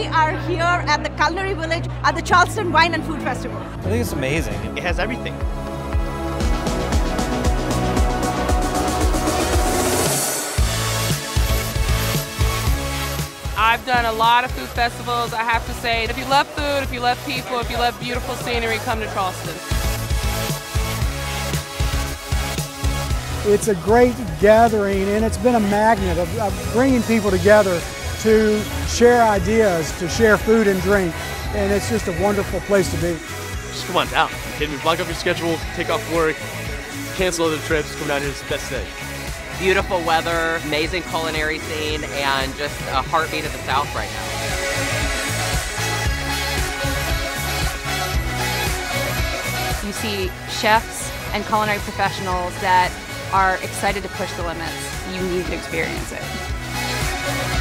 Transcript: We are here at the Culinary Village at the Charleston Wine and Food Festival. I think it's amazing. It has everything. I've done a lot of food festivals, I have to say. If you love food, if you love people, if you love beautiful scenery, come to Charleston. It's a great gathering, and it's been a magnet of bringing people together to share ideas, to share food and drink, and it's just a wonderful place to be. Just come on down. You're kidding me. Block up your schedule, take off work, cancel other trips, come down here, it's the best day. Beautiful weather, amazing culinary scene, and just a heartbeat of the South right now. You see chefs and culinary professionals that are excited to push the limits. You need to experience it.